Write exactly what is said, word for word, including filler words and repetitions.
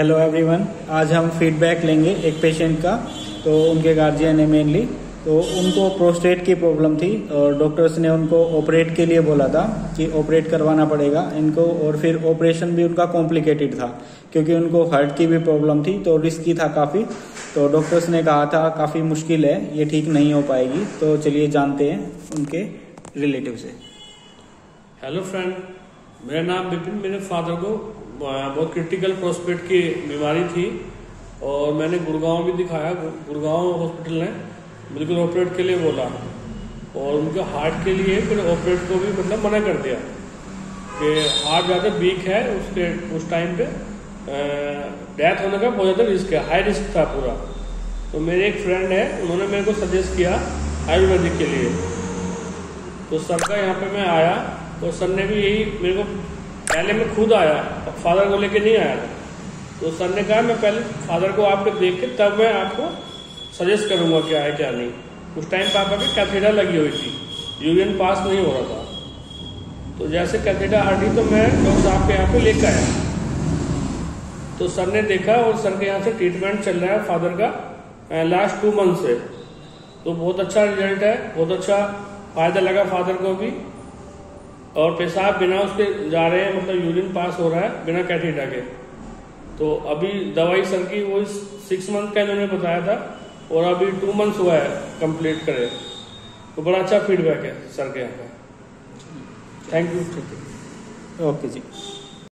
Hello everyone, आज हम feedback लेंगे एक पेशेंट का। तो उनके गार्जियन है मेनली, तो उनको प्रोस्टेट की प्रॉब्लम थी और डॉक्टर्स ने उनको ऑपरेट के लिए बोला था कि ऑपरेट करवाना पड़ेगा इनको। और फिर ऑपरेशन भी उनका कॉम्प्लिकेटेड था क्योंकि उनको हार्ट की भी प्रॉब्लम थी, तो रिस्की था काफ़ी। तो डॉक्टर्स ने कहा था काफ़ी मुश्किल है, ये ठीक नहीं हो पाएगी। तो चलिए जानते हैं उनके रिलेटिव से। हेलो फ्रेंड, मेरा नाम विपिन। मेरे फादर को बहुत क्रिटिकल प्रोस्टेट की बीमारी थी और मैंने गुड़गांव भी दिखाया। गुड़गांव हॉस्पिटल ने बिल्कुल ऑपरेट के लिए बोला और उनके हार्ट के लिए फिर ऑपरेट को भी मतलब मना कर दिया कि हार्ट ज़्यादा वीक है, उसके उस टाइम पे डेथ होने का बहुत ज़्यादा रिस्क है, हाई रिस्क था पूरा। तो मेरे एक फ्रेंड है, उन्होंने मेरे को सजेस्ट किया आयुर्वेदिक के लिए। तो सर का यहाँ पर मैं आया और सर ने भी यही मेरे को, पहले मैं खुद आया, फादर को लेके नहीं आया था। तो सर ने कहा मैं पहले फादर को आपके देख के तब मैं आपको सजेस्ट करूंगा क्या है क्या नहीं। उस टाइम पापा की कैथेटर लगी हुई थी, यूरिन पास नहीं हो रहा था। तो जैसे कैथेटर हटी तो मैं डॉक्टर साहब के यहाँ पे लेके आया। तो सर ने देखा और सर के यहाँ से ट्रीटमेंट चल रहा है फादर का लास्ट टू मंथ से। तो बहुत अच्छा रिजल्ट है, बहुत अच्छा फायदा लगा फादर को भी। और पेशाब बिना उसके जा रहे हैं, मतलब यूरिन पास हो रहा है बिना कैथेटर के। तो अभी दवाई सर की वो सिक्स मंथ का इन्होंने बताया था और अभी टू मंथ्स हुआ है कंप्लीट करे। तो बड़ा अच्छा फीडबैक है सर के यहाँ का। Thank you. Okay ji.